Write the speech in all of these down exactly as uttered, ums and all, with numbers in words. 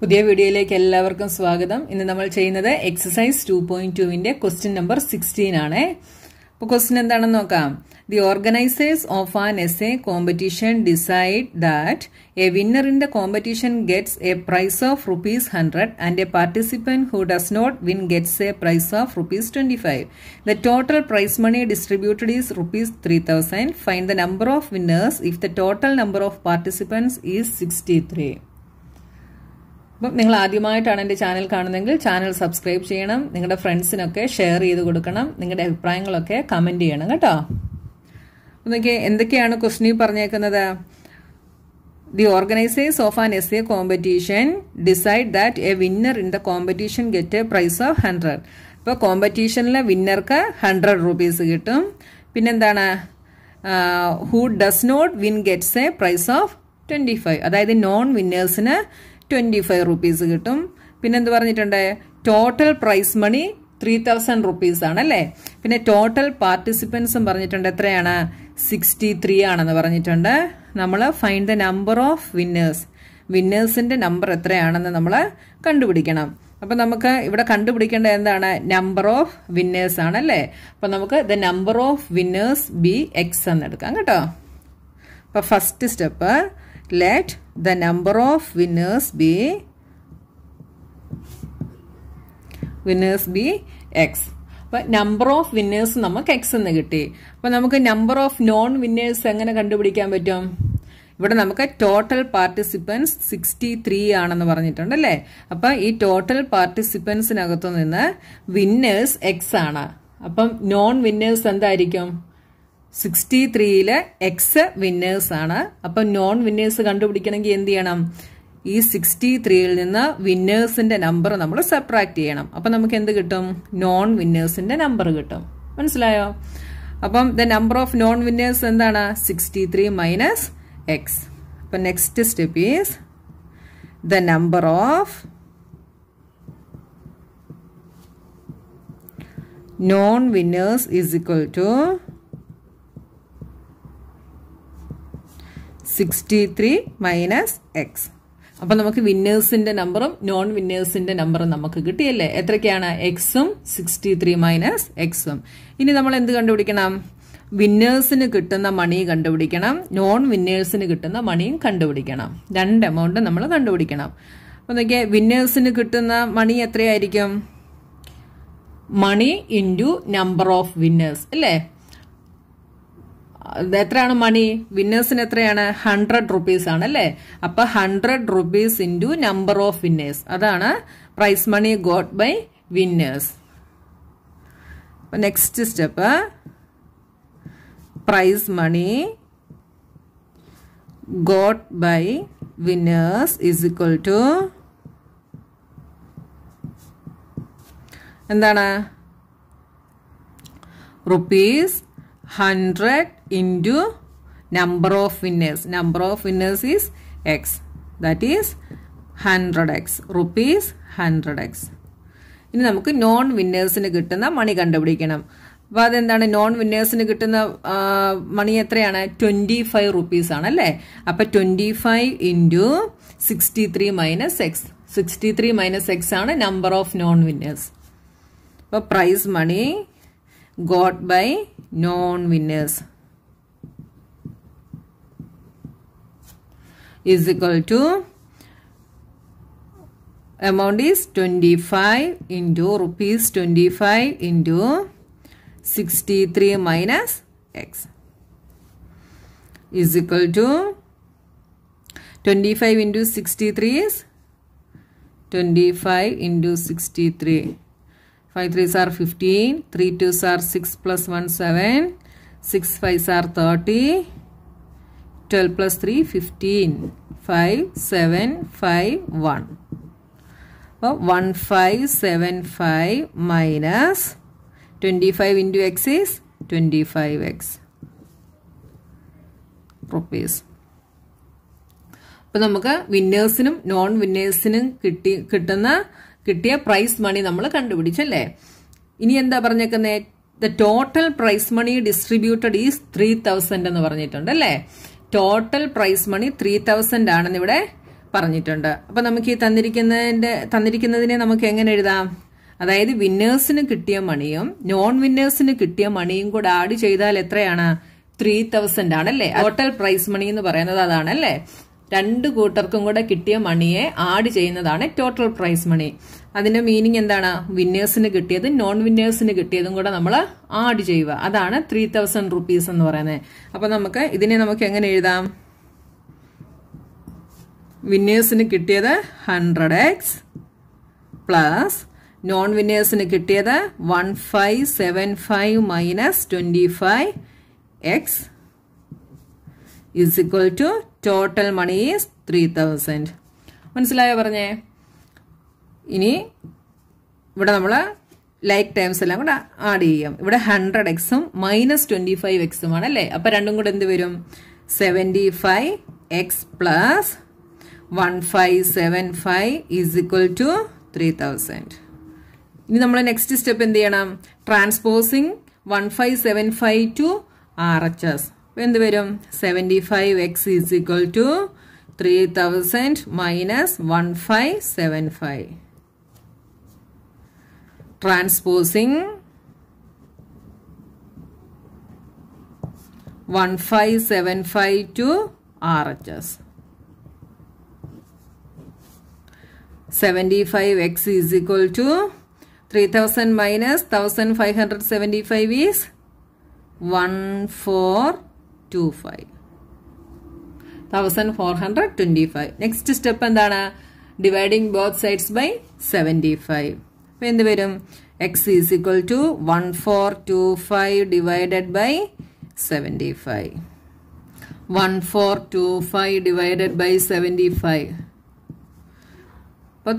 പുതിയ വീഡിയോയിലേക്ക് എല്ലാവർക്കും സ്വാഗതം. ഇന്ന് നമ്മൾ ചെയ്യുന്നത് എക്സസൈസ് two point two-ന്റെ ക്വസ്റ്റ്യൻ നമ്പർ sixteen ആണ്. അപ്പോൾ ക്വസ്റ്റ്യൻ എന്താണെന്ന് നോക്കാം. The organizers of an essay competition decide that a winner in the competition gets a prize of rupees one hundred and a participant who does not win gets a prize of rupees twenty-five. The total prize money distributed is rupees three thousand. Find the number of winners if the total number of participants is sixty-three. അപ്പം നിങ്ങൾ ആദ്യമായിട്ടാണ് എൻ്റെ channel കാണുന്നതെങ്കിൽ channel subscribe ചെയ്യണം, നിങ്ങളുടെ ഫ്രണ്ട്സിനൊക്കെ share ചെയ്ത് കൊടുക്കണം, നിങ്ങളുടെ അഭിപ്രായങ്ങളൊക്കെ കമൻറ്റ് ചെയ്യണം കേട്ടോ. നോക്കിയേ എന്തൊക്കെയാണ് ക്വസ്റ്റ്യനിൽ പറഞ്ഞേക്കുന്നത്. The organisers of an S A competition decide that a winner in the competition get a prize of hundred. അപ്പോൾ കോമ്പറ്റീഷനിലെ വിന്നർക്ക് ഹൺഡ്രഡ് റുപ്പീസ് കിട്ടും. പിന്നെന്താണ്, who does not win gets a prize of twenty five, അതായത് non വിന്നേഴ്സിന് twenty five rupees കിട്ടും. പിന്നെന്ത് പറഞ്ഞിട്ടുണ്ട്, total prize money three thousand rupees ആണല്ലേ. പിന്നെ ടോട്ടൽ പാർട്ടിസിപ്പൻസും പറഞ്ഞിട്ടുണ്ട്, എത്രയാണ് സിക്സ്റ്റി ത്രീ ആണെന്ന് പറഞ്ഞിട്ടുണ്ട്. നമ്മൾ find the number of winners, വിന്നേഴ്സിൻ്റെ നമ്പർ എത്രയാണെന്ന് നമ്മൾ കണ്ടുപിടിക്കണം. അപ്പം നമുക്ക് ഇവിടെ കണ്ടുപിടിക്കേണ്ടത് എന്താണ്, നമ്പർ ഓഫ് വിന്നേഴ്സ് ആണല്ലേ. അപ്പം നമുക്ക് the number of winners be X എന്നെടുക്കാം കേട്ടോ. അപ്പം first step, let the number of winners be winners be X. അപ്പം നമ്പർ ഓഫ് വിന്നേഴ്സ് നമുക്ക് എക്സ് എന്ന് കിട്ടി. അപ്പം നമുക്ക് നമ്പർ ഓഫ് നോൺ വിന്നേഴ്സ് എങ്ങനെ കണ്ടുപിടിക്കാൻ പറ്റും? ഇവിടെ നമുക്ക് ടോട്ടൽ പാർട്ടിസിപ്പൻസ് സിക്സ്റ്റി ത്രീ ആണെന്ന് പറഞ്ഞിട്ടുണ്ടല്ലേ. അപ്പം ഈ ടോട്ടൽ പാർട്ടിസിപ്പൻസിനകത്തു നിന്ന് വിന്നേഴ്സ് എക്സ് ആണ്. അപ്പം നോൺ വിന്നേഴ്സ് എന്തായിരിക്കും? സിക്സ്റ്റി ത്രീയില് എക്സ് വിന്നേഴ്സ് ആണ്. അപ്പം നോൺ വിന്നേഴ്സ് കണ്ടുപിടിക്കണമെങ്കിൽ എന്ത് ചെയ്യണം, ഈ സിക്സ്റ്റി ത്രീയിൽ നിന്ന് വിന്നേഴ്സിന്റെ നമ്പർ നമ്മൾ സബ്ട്രാക്ട് ചെയ്യണം. അപ്പം നമുക്ക് എന്ത് കിട്ടും, നോൺ വിന്നേഴ്സിന്റെ നമ്പർ കിട്ടും. മനസ്സിലായോ? അപ്പം the number of non winners എന്താണ്, സിക്സ്റ്റി ത്രീ മൈനസ് എക്സ്. അപ്പം next step is the number of non winners is equal to sixty three minus X. അപ്പം നമുക്ക് വിന്നേഴ്സിൻ്റെ നമ്പറും നോൺ വിന്നേഴ്സിൻ്റെ നമ്പറും നമുക്ക് കിട്ടിയല്ലേ. എത്രയ്ക്കാണ്, എക്സും സിക്സ്റ്റി ത്രീ മൈനസ് എക്സും. ഇനി നമ്മൾ എന്ത് കണ്ടുപിടിക്കണം, വിന്നേഴ്സിന് കിട്ടുന്ന മണി കണ്ടുപിടിക്കണം, നോൺ വിന്നേഴ്സിന് കിട്ടുന്ന മണിയും കണ്ടുപിടിക്കണം. രണ്ട് എമൗണ്ട് നമ്മൾ കണ്ടുപിടിക്കണം. അപ്പം നോക്കിയാൽ വിന്നേഴ്സിന് കിട്ടുന്ന മണി എത്രയായിരിക്കും, money into number of winners അല്ലേ. എത്രയാണ് മണി, വിന്നേഴ്സിന് എത്രയാണ്, ഹൺഡ്രഡ് റുപ്പീസ് ആണ് അല്ലേ. അപ്പൊ hundred rupees into number of winners, അതാണ് prize money got by winners. Next step, prize money got by winners is equal to എന്താണ്, rupees hundred into number of winners. Number of winners is x, that is hundred x, rupees hundred x. ഇനി നമുക്ക് non വിന്നേഴ്സിന് കിട്ടുന്ന മണി കണ്ടുപിടിക്കണം. അപ്പോൾ അതെന്താണ്, non വിന്നേഴ്സിന് കിട്ടുന്ന മണി എത്രയാണ്, twenty five rupees ആണല്ലേ. അപ്പം twenty five into sixty three minus x. Sixty three minus X ആണ് നമ്പർ ഓഫ് നോൺ വിന്നേഴ്സ്. അപ്പോൾ prize money got by non winners is equal to amount is twenty-five into rupees twenty-five into sixty-three minus x is equal to twenty-five into sixty-three is twenty-five into sixty-three. Five threes are fifteen, three twos are six plus one seven, six fives are thirty, twelve plus three fifteen, five seven five one. So one five seven five minus twenty five into x is twenty five x rupees. അപ്പോൾ നമുക്ക് വിന്നേഴ്സിനും non വിന്നേഴ്സിനും കിട്ടി കിട്ടുന്ന കിട്ടിയ prize money നമ്മൾ കണ്ടുപിടിച്ചല്ലേ. ഇനി എന്താ പറഞ്ഞേക്കുന്നത്, the total prize money distributed is three thousand ennu paranjittunde alle. Total prize money three thousand aanennu ivide paranjittunde. Appo namukku ee tannirikkunnathinte tannirikkunnathine namukku engane ezhudam. Adayithu winners nu kittiya moneyum non winners nu kittiya moneyum kuda add cheythal ethrayana three thousand aanalle. Total prize money ennu parayanathu adanalle. Rendu kootarkkum kuda kittiya moneyye add cheyyunnathaanu total prize money. Adinte meaning endana winners nu kittiyathu non winners nu kittiyathu kuda nammal add cheyuva adana three thousand rupees ennu parayane. Appo namukku idine namukku engane ezhudam. Winners nu kittiyathu one hundred x plus non winners nu kittiyathu fifteen seventy-five minus twenty-five x is equal to total money is three thousand. മനസ്സിലായോ പറഞ്ഞേ? ഇനി ഇവിടെ നമ്മൾ like times എല്ലാം കൂടെ add ചെയ്യാം. ഇവിടെ one hundred x ഉം minus twenty-five x ഉം ആണ് അല്ലേ? അപ്പോൾ രണ്ടും കൂടെ എന്ത് വരും? seventy-five x plus fifteen seventy-five is equal to three thousand. ഇനി നമ്മൾ നെക്സ്റ്റ് സ്റ്റെപ്പ് എന്ത് ചെയ്യണം? ട്രാൻസ്പോസിംഗ് fifteen seventy-five to R H S. എന്ത് വരും? seventy-five x is equal to three thousand minus fifteen seventy-five. Transposing fifteen seventy-five to R H S. seventy-five x is equal to three thousand minus fifteen seventy-five is one thousand four hundred twenty-five. one thousand four hundred twenty-five. Next step endana? Dividing both sides by seventy-five. When the varum x is equal to one thousand four hundred twenty-five divided by seventy-five. one thousand four hundred twenty-five divided by seventy-five.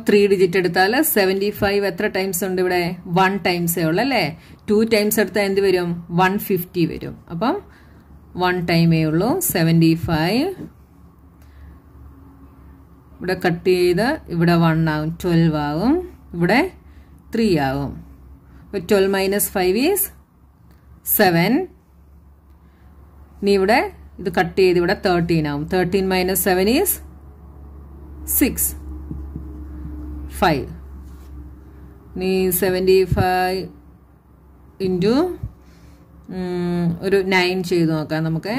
three digit eduthal seventy-five ethra times undu ivide one times e ullu alle. two times edutha endu varum one hundred fifty varum. Appo one time e ullu seventy-five ivide cut cheyda ivide one aagum twelve aagum ivide three aagum. twelve minus five is seven. Nee ivide idu cut cheyda ivide thirteen aagum. thirteen minus seven is six. five. seventy-five into um, nine ചെയ്തു നോക്കാം നമുക്ക്.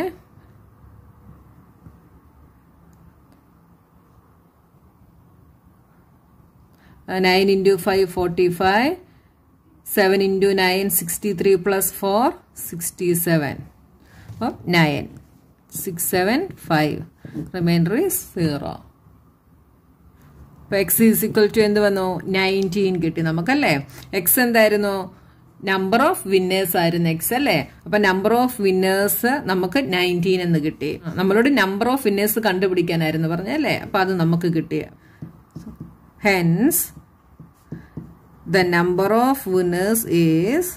nine into five forty-five. seven into nine sixty-three plus four sixty-seven. Oh, nine. six seven five. Remainder is zero. X is equal to എന്ത് വന്നു? nineteen കിട്ടി നമുക്കല്ലേ. X എന്തായിരുന്നു? Number of winners ആയിരുന്നു X അല്ലേ. അപ്പൊ നമ്പർ ഓഫ് വിന്നേഴ്സ് നമുക്ക് nineteen എന്ന് കിട്ടി. നമ്മളോട് നമ്പർ ഓഫ് വിന്നേഴ്സ് കണ്ടുപിടിക്കാനായിരുന്നു പറഞ്ഞല്ലേ. അപ്പൊ അത് നമുക്ക് കിട്ടിയ hence the number of winners is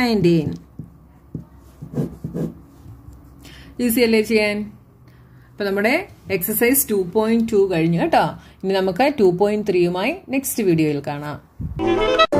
nineteen. Easy അല്ലേ ചെയ്യാൻ? അപ്പോൾ നമ്മുടെ എക്സസൈസ് ടു പോയിന്റ് ടു കഴിഞ്ഞു കേട്ടോ. ഇനി നമുക്ക് ടു പോയിന്റ് ത്രീയുമായി നെക്സ്റ്റ് വീഡിയോയിൽ കാണാം.